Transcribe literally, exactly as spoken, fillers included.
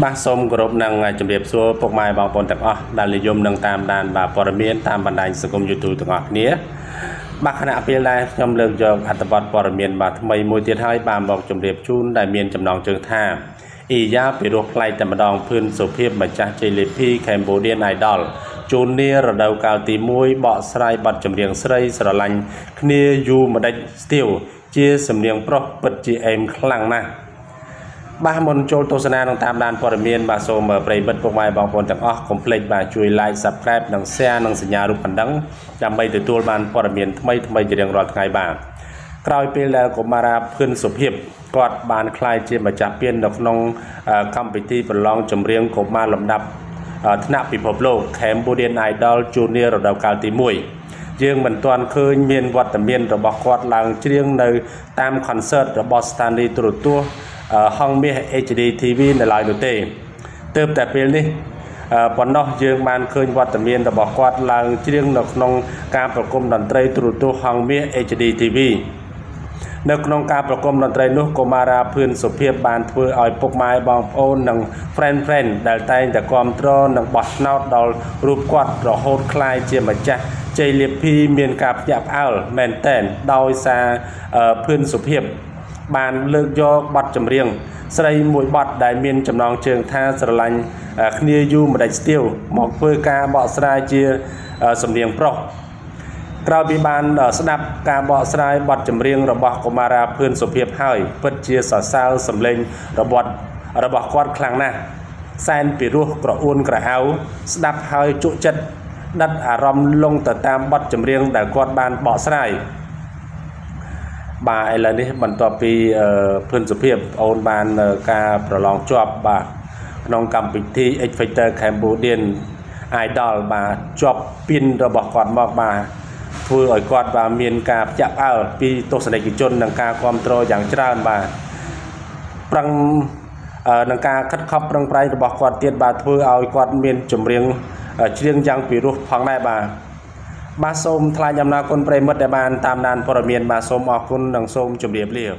บางสมกรบนางจำเรียบซัวพวกไม้บางปนแต่อ๋อดานเลยยมนางตามดานบาปรเมียนตามบันไดสกุลยูทูบต่างๆนี้บางขณะเปลี่ยนได้กำเริบยองอัตบอดปรเมียนบาทไม่มวยเทียนให้บางบอกจำเรียบชุนได้เมียนจำนองเชิงท่าอียาปิโรคไล่แต่มาดองพื้นสุเพียบมาจากเจลิพีแคมโบเดียนไอดอลจูเนียร์ดาวกาวตีมวยเบาสไลบัดจำเรียงสไลสระลังเนียยูมาได้สติวเจี๊ยสำเรียงเพราะปัจจัยเอ็มคลั่งนะบางมณฑลโฆษณาต่างตามด้านปรเมียนบาโซเมอร์เปรย์บัดพวกไม้บางคนจากอ๋อคอมเพล็กซ์บาช่วยไล่สับแคบหนังเสียหนังสัญญาลูกพันดังจำไม่ติดตัวบ้านปรเมียนทำไมทำไมจะเรียงรอดไงบ้างกลายเป็นแล้วก็มาราพื้นสุเพียบกอดบานคลายเจี๊ยมาจับเปี้ยนดอกนองคำพิธีประลองจำเรียงกบมาลำดับธนาปิภพโลกแคมโบเดียนไอดอลจูเนียร์ดาวกาวตีมวยยังเหมือนตอนเคยเมียนวัดแต่เมียนระบบกอดหลังเรียงในตามคอนเสิร์ตระบบสแตนลีย์ตรวจตัวห้องเมีย เอช ดี ที วี ในลายดูเตะเติมแต่เปลี่ยนนี่ปนนอกยังมันเคยวัดแต่เมียนระบบกอดหลังเรียงนกนองการประกอบดนตรีตรวจตัวห้องเมีย เอช ดี ที วีนกนองการประกอบดนตรีนุกมาราพื้นสุเพียบบานเพื่ออ่อยปกไม้บองโอนหนังเฟรนเฟรนได้แต่แต่ความตรอหนังบอสนอตดอลรูปกอดระโหดคลายเจียมจักใจเลียบพีเมียนกับหยาบอ้าวแมนเตนดอยซาพื้นสุเพียบบานเลือกยกบัดจำเรียงใส่หมวยบัดได้เมียนจำนองเชิงท่าสลันเนียยูมาได้สติลหมอกเพื่อกาบอสลายเจียสำเนียงปรกกราบิบาลสนับการบอสลายบัดจำเรียงระบบกมาราพื้นสุเพียบให้เปิดเจียสอดซาสำเร็งระบบระบบกอดคลังนะแซนปิรุกระอุ่นกระเอาสนับให้จุจัดดัดอารมณ์ลงต่อตามบัดจำเรียงแต่กอดบานบอสลายบาอะไรนี่มันต่อปีเพื่อนสุเพียบโอนบานการประลองจอบบาน้องกำปิที่เอ็กไฟเตอร์แคมโบเดียนไอดอลบาจอบปินระบบกอดมอกบาผู้อ่อยกอดบาเมียนกาจับอ้าวปีโตสนกิจจนนังกาความโตอย่างเจ้าบาปรังนังกาคัดขับปรังไพรระบบกอดเตียนบาผู้อ่อยกอดเมียนจำเรียงเชียงยังปีรุพังได้บาบาสมทลายยำนาคนเปรย์มดแดบานตามนานปรเมียนบาสมออกคนดังสมจมเรียบเรียบ